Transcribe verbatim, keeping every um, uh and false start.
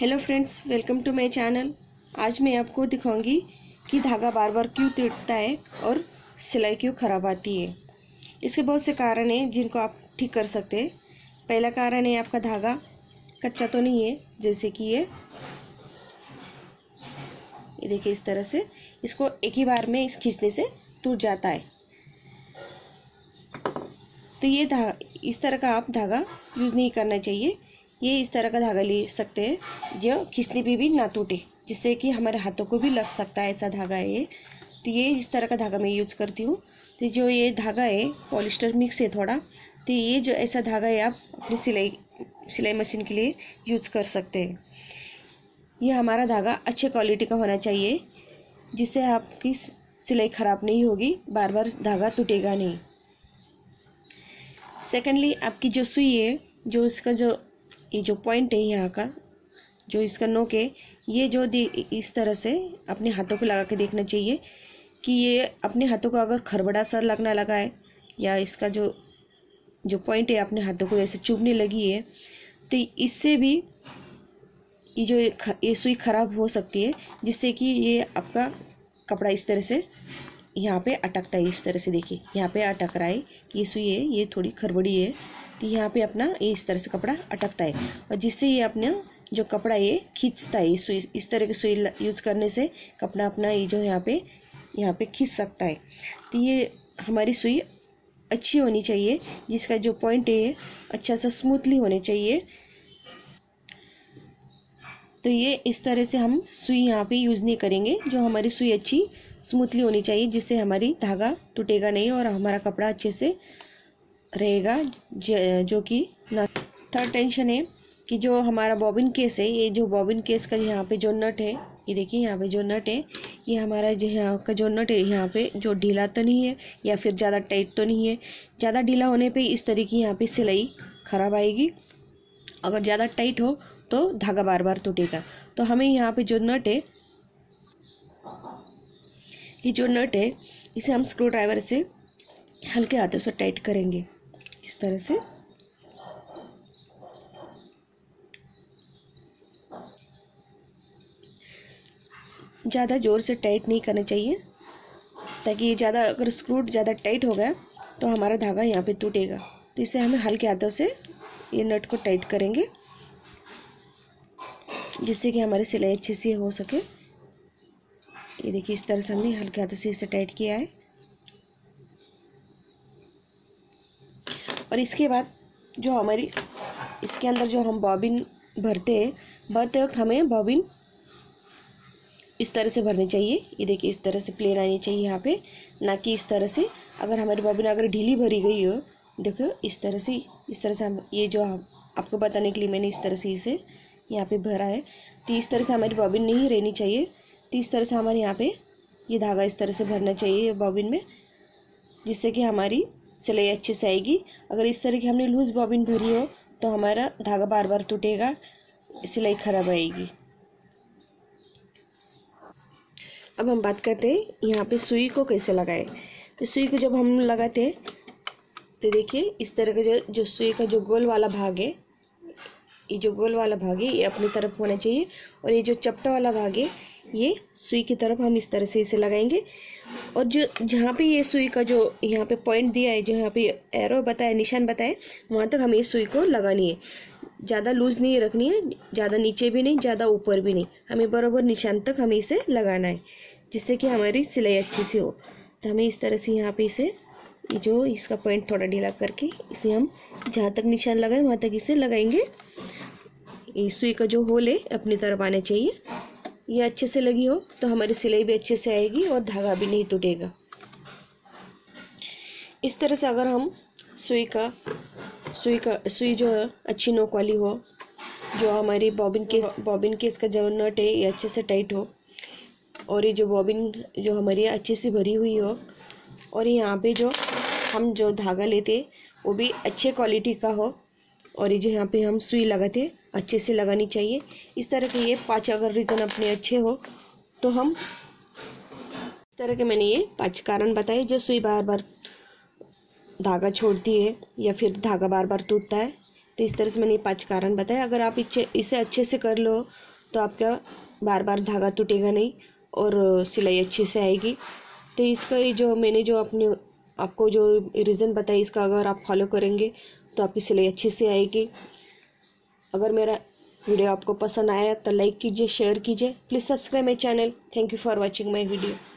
Hello friends, welcome to my channel. आज मैं आपको दिखाऊंगी कि धागा बार बार क्यों टूटता है और सिलाई क्यों ख़राब आती है। इसके बहुत से कारण हैं जिनको आप ठीक कर सकते हैं। पहला कारण है आपका धागा कच्चा तो नहीं है, जैसे कि ये ये देखिए, इस तरह से इसको एक ही बार में इस खींचने से टूट जाता है। तो ये धागा, इस तरह का आप धागा यूज़ नहीं करना चाहिए। ये इस तरह का धागा ले सकते हैं जो खींचने पे भी ना टूटे, जिससे कि हमारे हाथों को भी लग सकता है, ऐसा धागा है ये। तो ये इस तरह का धागा मैं यूज़ करती हूँ। तो जो ये धागा है पॉलिस्टर मिक्स है थोड़ा, तो ये जो ऐसा धागा है आप अपनी सिलाई सिलाई मशीन के लिए यूज़ कर सकते हैं। ये हमारा धागा अच्छे क्वालिटी का होना चाहिए, जिससे आपकी सिलाई ख़राब नहीं होगी, बार बार धागा टूटेगा नहीं। सेकेंडली, आपकी जो सुई है, जो इसका जो ये जो पॉइंट है यहाँ का, जो इसका नोक है, ये जो इस तरह से अपने हाथों को लगा के देखना चाहिए कि ये अपने हाथों को अगर खरबड़ा सा लगना लगा है या इसका जो जो पॉइंट है अपने हाथों को ऐसे चुभने लगी है, तो इससे भी ये जो ये सुई ख़राब हो सकती है, जिससे कि ये आपका कपड़ा इस तरह से यहाँ पे अटकता है। इस तरह से देखिए, यहाँ पे अटक रहा है कि ये सुई है, ये थोड़ी खरबड़ी है, तो यहाँ पे अपना ये इस तरह से कपड़ा अटकता है, और जिससे ये अपना जो कपड़ा ये खींचता है। सुई इस तरह की सुई यूज़ करने से कपड़ा अपना ये जो यहाँ पे यहाँ पे खींच सकता है। तो ये हमारी सुई अच्छी होनी चाहिए, जिसका जो पॉइंट है अच्छा सा स्मूथली होने चाहिए। तो ये इस तरह से हम सुई यहाँ पे यूज़ नहीं करेंगे। जो हमारी सुई अच्छी स्मूथली होनी चाहिए, जिससे हमारी धागा टूटेगा नहीं और हमारा कपड़ा अच्छे से रहेगा, जो कि ना। थर्ड टेंशन है कि जो हमारा बॉबिन केस है, ये जो बॉबिन केस का यहाँ पे जो नट है, ये देखिए यहाँ पे जो नट है, ये हमारा जो यहाँ का जो नट है, यहाँ पे जो ढीला तो नहीं है या फिर ज़्यादा टाइट तो नहीं है। ज़्यादा ढीला होने पर इस तरह की यहाँ पर सिलाई ख़राब आएगी। अगर ज़्यादा टाइट हो तो धागा बार बार टूटेगा। तो हमें यहाँ पे जो नट है, ये जो नट है, इसे हम स्क्रू ड्राइवर से हल्के हाथों से टाइट करेंगे, इस तरह से। ज़्यादा ज़ोर से टाइट नहीं करना चाहिए, ताकि ये ज़्यादा, अगर स्क्रू ज़्यादा टाइट हो गया तो हमारा धागा यहाँ पे टूटेगा। तो इसे हमें हल्के हाथों से ये नट को टाइट करेंगे, जिससे कि हमारी सिलाई अच्छे से हो सके। ये देखिए, इस तरह से हमने हल्के हाथों से इसे टाइट किया है। और इसके बाद जो हमारी इसके अंदर जो हम बॉबिन भरते हैं, भरते वक्त हमें बॉबिन इस तरह से भरनी चाहिए। ये देखिए, इस तरह से प्लेन आनी चाहिए यहाँ पे, ना कि इस तरह से। अगर हमारी बॉबिन अगर ढीली भरी गई हो, देखो इस तरह से, इस तरह से हम ये जो आपको बताने के लिए मैंने इस तरह से इसे यहाँ पे भरा है। तो इस तरह से हमारी बॉबिन नहीं रहनी चाहिए। तो इस तरह से हमारे यहाँ पे ये धागा इस तरह से भरना चाहिए बॉबिन में, जिससे कि हमारी सिलाई अच्छे से आएगी। अगर इस तरह की हमने लूज़ बॉबिन भरी हो तो हमारा धागा बार बार टूटेगा, सिलाई ख़राब आएगी। अब हम बात करते हैं यहाँ पे सुई को कैसे लगाएं। तो सुई को जब हम लगाते हैं तो देखिए, इस तरह का जो जो सुई का जो गोल वाला भाग है, ये जो गोल वाला भाग है, ये अपनी तरफ होना चाहिए, और ये जो चपटा वाला भाग है, ये सुई की तरफ हम इस तरह से इसे लगाएंगे। और जो जहाँ पे ये सुई का जो यहाँ पे पॉइंट दिया है, जो यहाँ पे एरो बताया, निशान बताया, वहाँ तक हमें इस सुई को लगानी है। ज़्यादा लूज़ नहीं रखनी है, ज़्यादा नीचे भी नहीं, ज़्यादा ऊपर भी नहीं, हमें बराबर निशान तक हमें इसे लगाना है, जिससे कि हमारी सिलाई अच्छी से हो। तो हमें इस तरह से यहाँ पर इसे जो इसका पॉइंट थोड़ा ढीला करके इसे हम जहाँ तक निशान लगाए वहाँ तक इसे लगाएंगे। इस सुई का जो होल है अपनी तरफ आना चाहिए। ये अच्छे से लगी हो तो हमारी सिलाई भी अच्छे से आएगी और धागा भी नहीं टूटेगा। इस तरह से अगर हम सुई का सुई का सुई जो है अच्छी नोक वाली हो, जो हमारी बॉबिन केस बॉबिन केस का जो नट है ये अच्छे से टाइट हो, और ये जो बॉबिन जो हमारी अच्छे से भरी हुई हो, और यहाँ पे जो हम जो धागा लेते वो भी अच्छे क्वालिटी का हो, और ये जो यहाँ पे हम सुई लगाते अच्छे से लगानी चाहिए। इस तरह के ये पाँच अगर रीज़न अपने अच्छे हो तो हम, इस तरह के मैंने ये पाँच कारण बताए जो सुई बार बार धागा छोड़ती है या फिर धागा बार बार टूटता है। तो इस तरह से मैंने पांच कारण बताए। अगर आप इसे इसे अच्छे से कर लो तो आपका बार बार धागा टूटेगा नहीं और सिलाई अच्छे से आएगी। तो इसका जो मैंने जो अपने आपको जो रीज़न बताया इसका अगर आप फॉलो करेंगे तो आपकी सिलाई अच्छे से आएगी। अगर मेरा वीडियो आपको पसंद आया तो लाइक कीजिए, शेयर कीजिए, please subscribe my channel. Thank you for watching my video.